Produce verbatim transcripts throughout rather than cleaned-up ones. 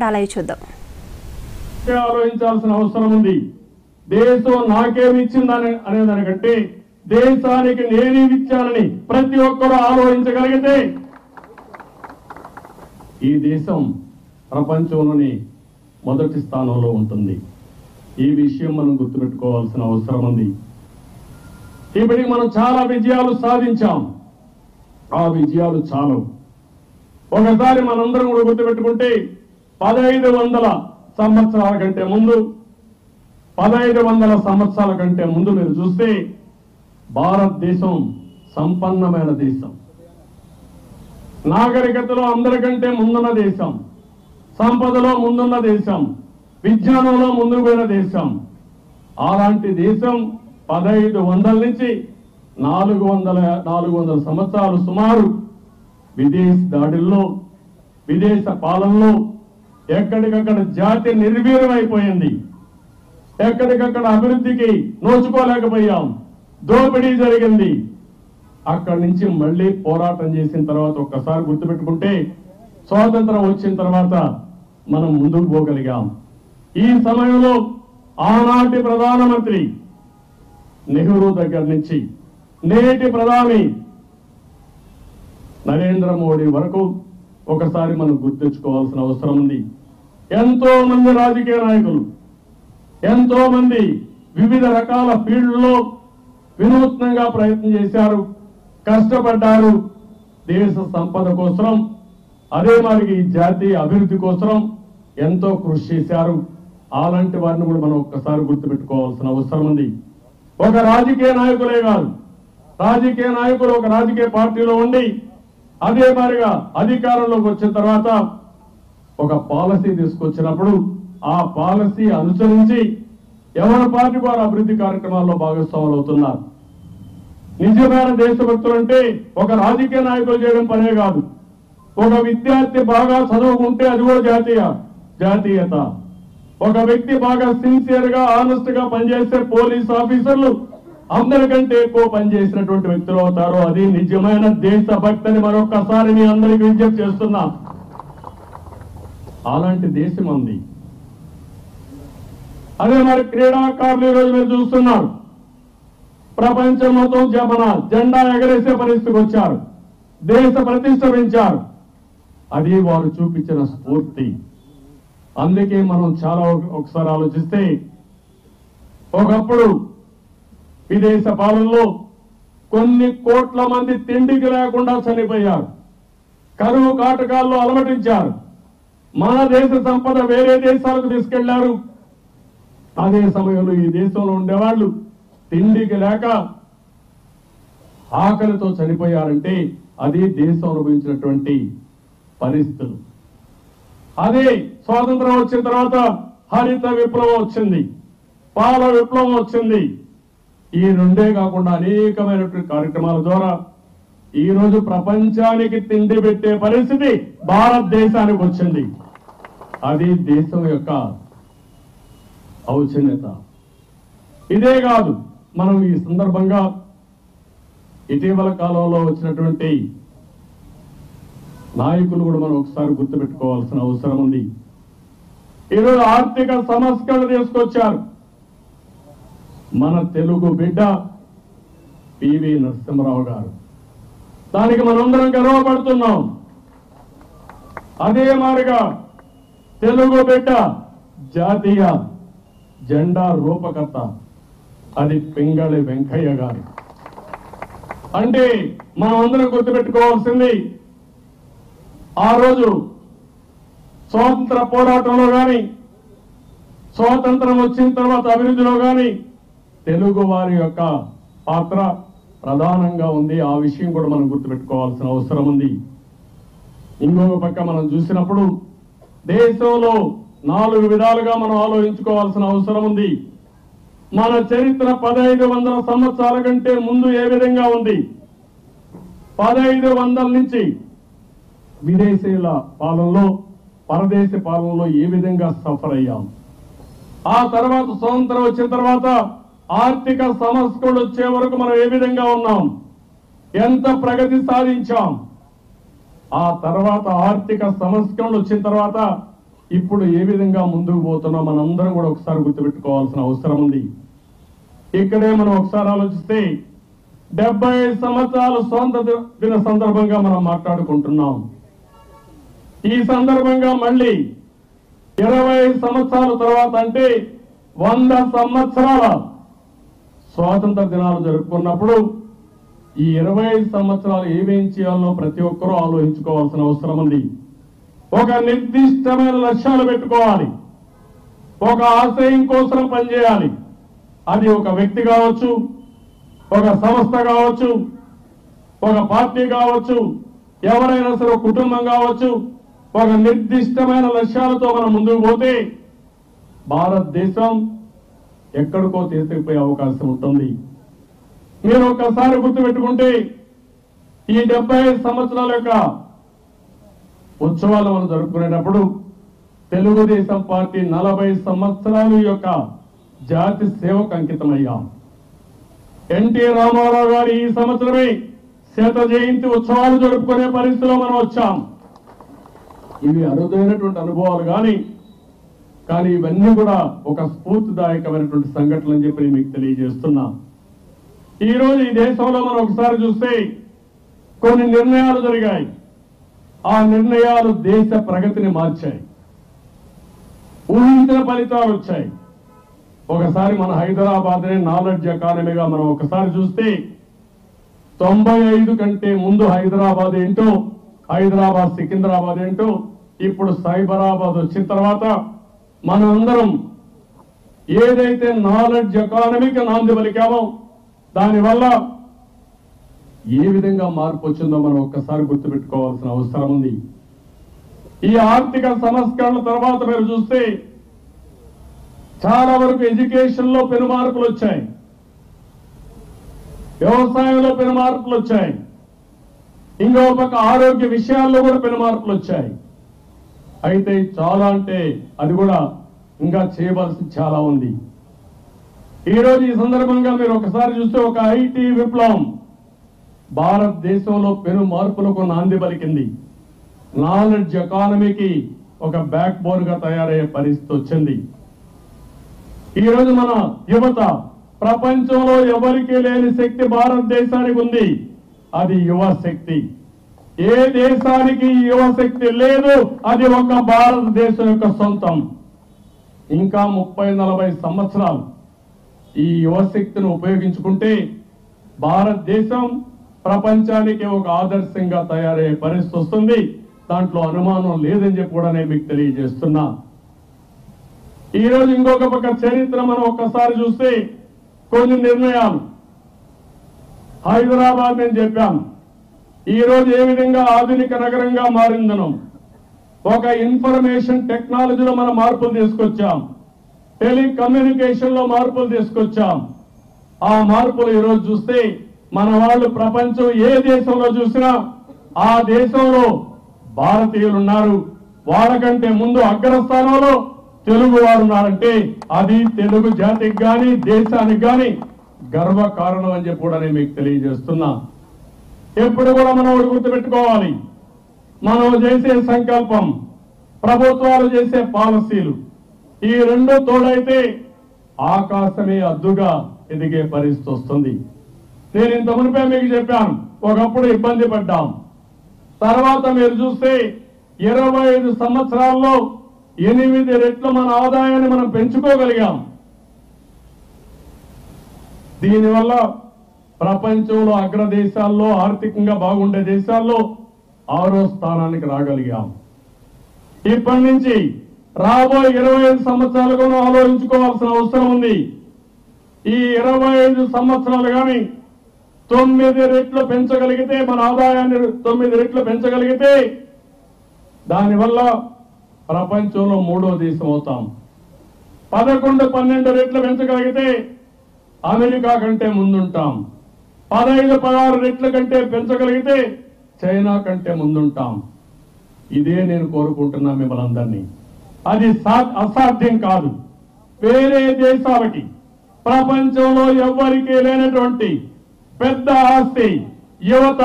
ఇప్పుడు అలాగే చూద్దాం. ఆలోచించాల్సిన అవసరం ఉంది. దేశం నాకేమి ఇచ్చిందని అనే దానికంటే దేశానికి నేనేమి ఇచ్చానని ప్రతి ఒక్కరూ ఆలోచించగలిగితే ఈ దేశం ప్రపంచంలోని మొదటి స్థానంలో ఉంటుంది. ఈ విషయం మనం గుర్తుపెట్టుకోవాల్సిన అవసరం ఉంది. ఇప్పటికి మనం చాలా విజయాలు సాధించాం. ఆ విజయాలు చాలు. ఒకసారి మనందరం కూడా గుర్తుపెట్టుకుంటే పదహైదు వందల సంవత్సరాల కంటే ముందు పదహైదు వందల సంవత్సరాల కంటే ముందు మీరు చూస్తే భారతదేశం సంపన్నమైన దేశం, నాగరికతలో అందరికంటే ముందున్న దేశం, సంపదలో ముందున్న దేశం, విజ్ఞానంలో ముందుకు పోయిన దేశం. అలాంటి దేశం పదహైదు వందల నుంచి నాలుగు వందల నాలుగు వందల సంవత్సరాలు సుమారు విదేశ దాడుల్లో, విదేశ పాలనలో ఎక్కడికక్కడ జాతి నిర్వీర్యమైపోయింది. ఎక్కడికక్కడ అభివృద్ధికి నోచుకోలేకపోయాం. దోపిడీ జరిగింది. అక్కడి నుంచి మళ్ళీ పోరాటం చేసిన తర్వాత ఒక్కసారి గుర్తుపెట్టుకుంటే స్వాతంత్రం వచ్చిన తర్వాత మనం ముందుకు పోగలిగాం. ఈ సమయంలో ఆనాటి ప్రధానమంత్రి నెహ్రూ దగ్గర నుంచి నేటి ప్రధాని నరేంద్ర మోడీ వరకు ఒకసారి మనం గుర్తించుకోవాల్సిన అవసరం ఉంది. ఎంతో మంది రాజకీయ నాయకులు, ఎంతో మంది వివిధ రకాల ఫీల్డ్లో వినూత్నంగా ప్రయత్నం చేశారు, కష్టపడ్డారు. దేశ సంపద కోసం, అదే మరి జాతీయ అభివృద్ధి కోసం ఎంతో కృషి చేశారు. అలాంటి వారిని కూడా మనం ఒక్కసారి గుర్తుపెట్టుకోవాల్సిన అవసరం ఉంది. ఒక రాజకీయ నాయకులే కాదు, రాజకీయ నాయకులు ఒక రాజకీయ పార్టీలో ఉండి అదే మారిగా అధికారంలోకి వచ్చిన తర్వాత ఒక పాలసీ తీసుకొచ్చినప్పుడు ఆ పాలసీ అనుసరించి ఎవరి పార్టీ వారు అభివృద్ధి కార్యక్రమాల్లో భాగస్వాములు అవుతున్నారు. నిజమైన దేశభక్తులు అంటే ఒక రాజకీయ నాయకులు చేయడం పనే కాదు. ఒక విద్యార్థి బాగా చదువుకుంటే అది కూడా జాతీయ జాతీయత. ఒక వ్యక్తి బాగా సిన్సియర్ గా ఆనెస్ట్ గా పనిచేస్తే పోలీస్ ఆఫీసర్లు అందరికంటే ఎక్కువ పనిచేసినటువంటి వ్యక్తులు అవుతారు. అది నిజమైన దేశభక్తిని మరొకసారి మీ అందరికీ విజ్ఞప్తి చేస్తున్నా. అలాంటి దేశం ఉంది. అదే మరి క్రీడాకారులు ఈరోజు మీరు చూస్తున్నారు, ప్రపంచం మొత్తం జపన జెండా ఎగరేసే పరిస్థితికి వచ్చారు, దేశ ప్రతిష్ట పెంచారు. అది వారు చూపించిన స్ఫూర్తి. అందుకే మనం చాలా ఒకసారి ఆలోచిస్తే ఒకప్పుడు విదేశ పాలనలో కొన్ని కోట్ల మంది తిండికి లేకుండా చనిపోయారు, కరువు కాటకాల్లో అలమటించారు. మన దేశ సంపద వేరే దేశాలకు తీసుకెళ్లారు. అదే సమయంలో ఈ దేశంలో ఉండేవాళ్ళు తిండికి లేక ఆకలితో చనిపోయారంటే అది దేశం అనుభవించినటువంటి పరిస్థితులు. అదే స్వాతంత్రం వచ్చిన తర్వాత హరిత విప్లవం వచ్చింది, పాల విప్లవం వచ్చింది. ఈ రెండే కాకుండా అనేకమైనటువంటి కార్యక్రమాల ద్వారా ఈరోజు ప్రపంచానికి తిండి పెట్టే పరిస్థితి భారతదేశానికి వచ్చింది. అది దేశం యొక్క ఔచిత్యం. ఇదే కాదు, మనం ఈ సందర్భంగా ఇటీవల కాలంలో వచ్చినటువంటి నాయకులు కూడా మనం ఒకసారి గుర్తుపెట్టుకోవాల్సిన అవసరం ఉంది. ఈరోజు ఆర్థిక సంస్కరణ తీసుకొచ్చారు. మన తెలుగు బిడ్డ పివి నరసింహరావు గారు, దానికి మనందరం గర్వపడుతున్నాం. అదే మారిగా తెలుగు బిడ్డ జాతీయ జెండా రూపకర్త అది పింగళి వెంకయ్య గారు. అంటే మనం అందరం గుర్తుపెట్టుకోవాల్సింది, ఆ రోజు స్వాతంత్ర పోరాటంలో కానీ, స్వాతంత్రం వచ్చిన తర్వాత అభివృద్ధిలో కానీ తెలుగు వారి యొక్క పాత్ర ప్రధానంగా ఉంది. ఆ విషయం కూడా మనం గుర్తుపెట్టుకోవాల్సిన అవసరం ఉంది. ఇంకొక పక్క మనం చూసినప్పుడు దేశంలో నాలుగు విధాలుగా మనం ఆలోచించుకోవాల్సిన అవసరం ఉంది. మన చరిత్ర పదహైదు వందల సంవత్సరాల కంటే ముందు ఏ విధంగా ఉంది? పదహైదు వందల నుంచి విదేశీయుల పాలనలో, పరదేశీ పాలనలో ఏ విధంగా సఫర్ అయ్యాం? ఆ తర్వాత స్వాతంత్రం వచ్చిన తర్వాత ఆర్థిక సంస్కరణలు వచ్చే వరకు మనం ఏ విధంగా ఉన్నాం? ఎంత ప్రగతి సాధించాం? ఆ తర్వాత ఆర్థిక సంస్కరణలు వచ్చిన తర్వాత ఇప్పుడు ఏ విధంగా ముందుకు పోతున్నా మనందరం కూడా ఒకసారి గుర్తుపెట్టుకోవాల్సిన అవసరం ఉంది. ఇక్కడే మనం ఒకసారి ఆలోచిస్తే డెబ్బై సంవత్సరాలు స్వాతంత్ర దిన సందర్భంగా మనం మాట్లాడుకుంటున్నాం. ఈ సందర్భంగా మళ్ళీ ఇరవై సంవత్సరాల తర్వాత అంటే వంద సంవత్సరాల స్వాతంత్ర దినాలు జరుపుకున్నప్పుడు ఈ ఇరవై సంవత్సరాలు ఏమేం చేయాలో ప్రతి ఒక్కరూ ఆలోచించుకోవాల్సిన అవసరం ఉంది. ఒక నిర్దిష్టమైన లక్ష్యాలు పెట్టుకోవాలి, ఒక ఆశయం కోసం పనిచేయాలి. అది ఒక వ్యక్తి కావచ్చు, ఒక సంస్థ కావచ్చు, ఒక పార్టీ కావచ్చు, ఎవరైనా సరే కుటుంబం కావచ్చు. ఒక నిర్దిష్టమైన లక్ష్యాలతో మనం ముందుకు పోతే భారతదేశం ఎక్కడికో తీసుకుపోయే అవకాశం ఉంటుంది. మీరు ఒకసారి గుర్తుపెట్టుకుంటే ఈ డెబ్బై సంవత్సరాల యొక్క ఉత్సవాలు మనం జరుపుకునేటప్పుడు తెలుగుదేశం పార్టీ నలభై సంవత్సరాల యొక్క జాతి సేవకు అంకితమయ్యాం. ఎన్టీ రామారావు గారు ఈ సంవత్సరమే శత జయంతి ఉత్సవాలు జరుపుకునే పరిస్థితిలో మనం వచ్చాం. ఇవి అరుదైనటువంటి అనుభవాలు. కానీ కానీ ఇవన్నీ కూడా ఒక స్ఫూర్తిదాయకమైనటువంటి సంఘటనలు అని చెప్పి మీకు తెలియజేస్తున్నా. ఈరోజు ఈ దేశంలో మనం ఒకసారి చూస్తే కొన్ని నిర్ణయాలు జరిగాయి. ఆ నిర్ణయాలు దేశ ప్రగతిని మార్చాయి, ఊహించిన ఫలితాలు వచ్చాయి. ఒకసారి మన హైదరాబాద్ నే నాలెడ్జ్ ఎకానమీగా మనం ఒకసారి చూస్తే తొంభై ఐదు కంటే ముందు హైదరాబాద్ ఏంటో, హైదరాబాద్ సికింద్రాబాద్ ఏంటో, ఇప్పుడు సైబరాబాద్ వచ్చిన తర్వాత మనందరం ఏదైతే నాలెడ్జ్ ఎకానమీకి నాంది పలికామో దానివల్ల ఏ విధంగా మార్పు వచ్చిందో మనం ఒక్కసారి గుర్తుపెట్టుకోవాల్సిన అవసరం ఉంది. ఈ ఆర్థిక సంస్కరణల తర్వాత మీరు చూస్తే చాలా వరకు ఎడ్యుకేషన్ లో పెను మార్పులు వచ్చాయి, వ్యవసాయంలో పెను మార్పులు వచ్చాయి, ఇంకో పక్క ఆరోగ్య విషయాల్లో కూడా పెను మార్పులు వచ్చాయి. అయితే చాలా అంటే అది కూడా ఇంకా చేయవలసింది చాలా ఉంది. ఈరోజు ఈ సందర్భంగా మీరు ఒకసారి చూస్తే ఒక ఐటీ విప్లవం భారతదేశంలో పెను మార్పులకు నాంది పలికింది. నాలెడ్జ్ ఎకానమీకి ఒక బ్యాక్ బోన్ గా తయారయ్యే పరిస్థితి వచ్చింది. ఈరోజు మన యువత ప్రపంచంలో ఎవరికీ లేని శక్తి భారతదేశానికి ఉంది. అది యువ శక్తి. ఏ దేశానికి యువ శక్తి లేదు, అది ఒక భారతదేశం యొక్క సొంతం. ఇంకా ముప్పై నలభై సంవత్సరాలు ఈ యువశక్తిని ఉపయోగించుకుంటే భారతదేశం ప్రపంచానికి ఒక ఆదర్శంగా తయారయ్యే పరిస్థితి వస్తుంది. దాంట్లో అనుమానం లేదని చెప్పి కూడా నేను మీకు తెలియజేస్తున్నా. ఈరోజు ఇంకొక పక్క చరిత్ర మనం ఒక్కసారి చూస్తే కొన్ని నిర్ణయాలు, హైదరాబాద్ నేను చెప్పాను ఈరోజు ఏ విధంగా ఆధునిక నగరంగా మారిందను, ఒక ఇన్ఫర్మేషన్ టెక్నాలజీలో మనం మార్పులు తీసుకొచ్చాం, టెలికమ్యూనికేషన్లో మార్పులు తీసుకొచ్చాం. ఆ మార్పులు ఈరోజు చూస్తే మన వాళ్ళు ప్రపంచం ఏ దేశంలో చూసినా ఆ దేశంలో భారతీయులు ఉన్నారు, వాళ్ళకంటే ముందు అగ్రస్థానంలో తెలుగు వారు ఉన్నారంటే అది తెలుగు జాతికి కానీ దేశానికి కానీ గర్వ కారణం అని చెప్పి కూడా నేను మీకు తెలియజేస్తున్నా. ఎప్పుడు కూడా మనం గుర్తుపెట్టుకోవాలి, మనం చేసే సంకల్పం, ప్రభుత్వాలు చేసే పాలసీలు, ఈ రెండు తోడైతే ఆకాశమే అద్దుగా ఎదిగే పరిస్థితి వస్తుంది. నేను ఇంత మునిపే మీకు చెప్పాను, ఒకప్పుడు ఇబ్బంది పడ్డాం. తర్వాత మీరు చూస్తే ఇరవై ఐదు సంవత్సరాల్లో ఎనిమిది రెట్లు మన ఆదాయాన్ని మనం పెంచుకోగలిగాం. దీనివల్ల ప్రపంచంలో అగ్రదేశాల్లో, ఆర్థికంగా బాగుండే దేశాల్లో ఆరో స్థానానికి రాగలిగాం. ఇప్పటి నుంచి రాబోయే ఇరవై ఐదు సంవత్సరాలుగా ఆలోచించుకోవాల్సిన అవసరం ఉంది. ఈ ఇరవై ఐదు సంవత్సరాలు కానీ తొమ్మిది రెట్లు పెంచగలిగితే, మన ఆదాయాన్ని తొమ్మిది రెట్లు పెంచగలిగితే దానివల్ల ప్రపంచంలో మూడో దేశం అవుతాం. పదకొండు పన్నెండు రెట్లు పెంచగలిగితే అమెరికా కంటే ముందుంటాం. పదహైదు పదహారు రెట్ల కంటే పెంచగలిగితే చైనా కంటే ముందుంటాం. ఇదే నేను కోరుకుంటున్నా మిమ్మల్ని అందరినీ. అది అసాధ్యం కాదు. వేరే దేశాలకి ప్రపంచంలో ఎవ్వరికీ లేనటువంటి పెద్ద ఆస్తి, యువత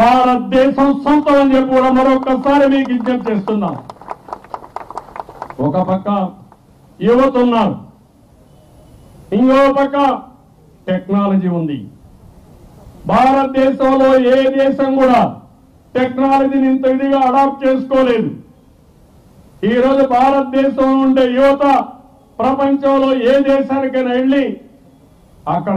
భారతదేశం సొంతం అని చెప్పి కూడా మరొకసారి మీకు విజ్ఞప్తి చేస్తున్నాం. ఒక పక్క యువత ఉన్నారు, ఇంకో పక్క టెక్నాలజీ ఉంది. భారతదేశంలో ఏ దేశం కూడా టెక్నాలజీని ఇంత విడిగా అడాప్ట్ చేసుకోలేదు. ఈ రోజు భారతదేశంలో ఉండే యువత ప్రపంచంలో ఏ దేశానికైనా వెళ్ళి అక్కడ